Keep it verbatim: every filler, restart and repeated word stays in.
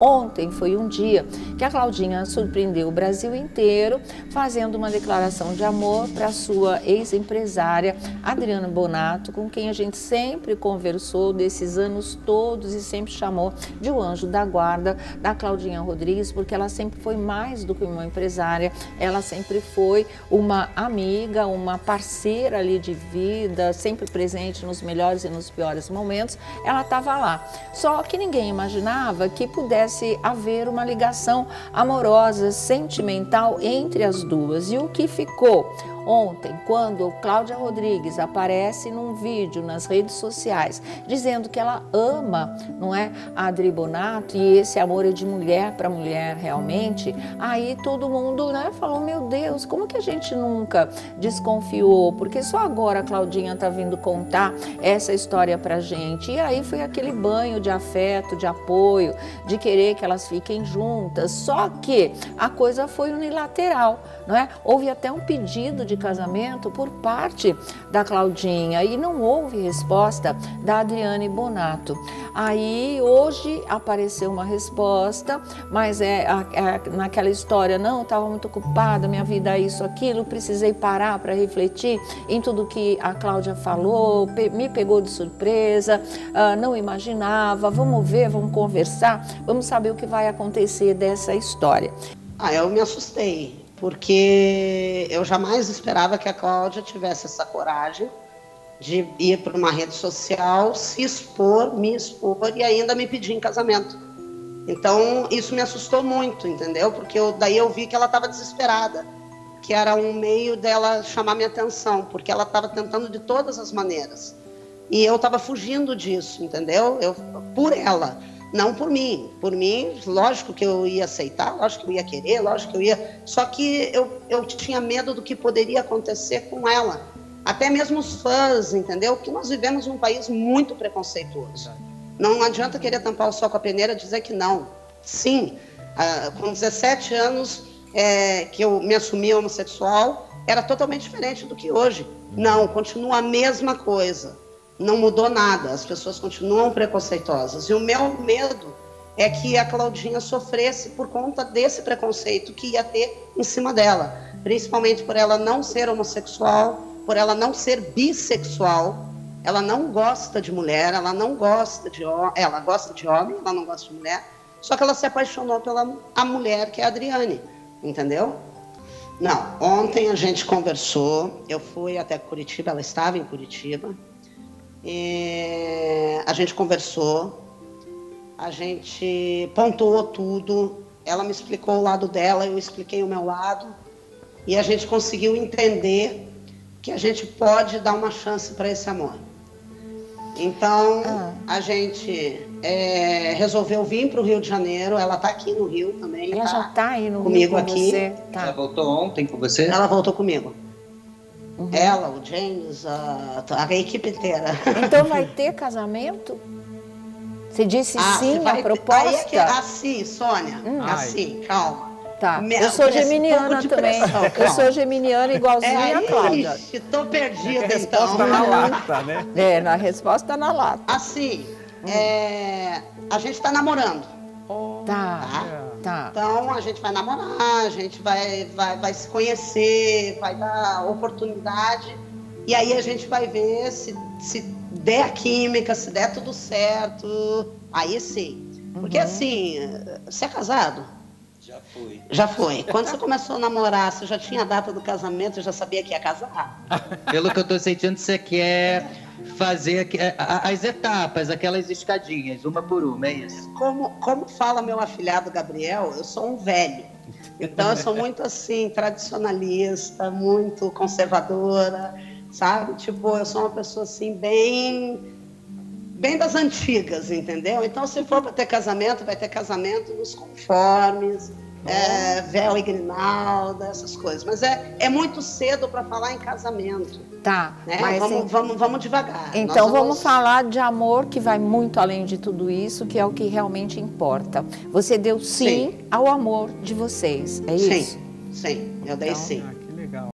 Ontem foi um dia que a Claudinha surpreendeu o Brasil inteiro fazendo uma declaração de amor para a sua ex-empresária Adriane Bonato, com quem a gente sempre conversou desses anos todos e sempre chamou de o anjo da guarda da Cláudia Rodrigues, porque ela sempre foi mais do que uma empresária, ela sempre foi uma amiga, uma parceira ali de vida, sempre presente nos melhores e nos piores momentos, ela estava lá. Só que ninguém imaginava que pudesse haver uma ligação amorosa, sentimental entre as duas. E o que ficou? Ontem, quando Cláudia Rodrigues aparece num vídeo nas redes sociais dizendo que ela ama, não é, a Adri Bonato, e esse amor é de mulher para mulher realmente, aí todo mundo, né, falou, meu Deus, como que a gente nunca desconfiou? Porque só agora a Claudinha tá vindo contar essa história pra gente. E aí foi aquele banho de afeto, de apoio, de querer que elas fiquem juntas. Só que a coisa foi unilateral, não é? Houve até um pedido de casamento por parte da Claudinha e não houve resposta da Adriane Bonato. Aí hoje apareceu uma resposta, mas é, é naquela história, não, eu estava muito ocupada, minha vida é isso, aquilo, precisei parar para refletir em tudo que a Cláudia falou, pe me pegou de surpresa, uh, não imaginava, vamos ver, vamos conversar, vamos saber o que vai acontecer dessa história. Ah, eu me assustei, porque eu jamais esperava que a Cláudia tivesse essa coragem de ir para uma rede social, se expor, me expor e ainda me pedir em casamento. Então, isso me assustou muito, entendeu? Porque eu, daí eu vi que ela estava desesperada, que era um meio dela chamar minha atenção, porque ela estava tentando de todas as maneiras. E eu estava fugindo disso, entendeu? Eu, por ela. Não por mim, por mim, lógico que eu ia aceitar, lógico que eu ia querer, lógico que eu ia... Só que eu, eu tinha medo do que poderia acontecer com ela. Até mesmo os fãs, entendeu? Que nós vivemos num país muito preconceituoso. Não adianta querer tampar o sol com a peneira e dizer que não. Sim, com dezessete anos é, que eu me assumi homossexual, era totalmente diferente do que hoje. Não, continua a mesma coisa. Não mudou nada, as pessoas continuam preconceituosas. E o meu medo é que a Claudinha sofresse por conta desse preconceito que ia ter em cima dela. Principalmente por ela não ser homossexual, por ela não ser bissexual. Ela não gosta de mulher, ela não gosta de homem, ela gosta de homem, ela não gosta de mulher. Só que ela se apaixonou pela a mulher que é a Adriane, entendeu? Não, ontem a gente conversou, eu fui até Curitiba, ela estava em Curitiba. E a gente conversou, a gente pontuou tudo, ela me explicou o lado dela, eu expliquei o meu lado e a gente conseguiu entender que a gente pode dar uma chance para esse amor. Então ah. a gente é, resolveu vir para o Rio de Janeiro, ela está aqui no Rio também. Ela tá já está aí no comigo Rio com aqui. Você. Tá. Ela voltou ontem com você? Ela voltou comigo. Uhum. Ela, o James, a, a equipe inteira. Então vai ter casamento? Você disse ah, sim à proposta? Aí é que, assim, Sônia, hum. assim, calma. Tá, Me, eu sou geminiana um também. Eu sou geminiana igualzinha é, a Cláudia. Ixi, tô perdida, é então. A resposta tá na lata, né? É, na resposta tá na lata. Assim, hum. é, a gente tá namorando. Oh, tá. tá. Tá. Então a gente vai namorar, a gente vai, vai, vai se conhecer, vai dar oportunidade e aí a gente vai ver se, se der a química, se der tudo certo, aí sim. Uhum. Porque assim, você é casado? Já foi. Já foi. Quando você começou a namorar, você já tinha a data do casamento, já sabia que ia casar? Pelo que eu tô sentindo, você quer... fazer as etapas, aquelas escadinhas, uma por uma, é isso? Como, como fala meu afilhado Gabriel, eu sou um velho. Então, eu sou muito, assim, tradicionalista, muito conservadora, sabe? Tipo, eu sou uma pessoa, assim, bem... bem das antigas, entendeu? Então, se for para ter casamento, vai ter casamento nos conformes, é, véu e grinalda, essas coisas. Mas é, é muito cedo para falar em casamento. Tá, né? Mas vamos, ent... vamos, vamos devagar. Então vamos... vamos falar de amor que vai muito além de tudo isso, que é o que realmente importa. Você deu sim, sim. ao amor de vocês, é isso? Sim, sim, eu dei então... sim.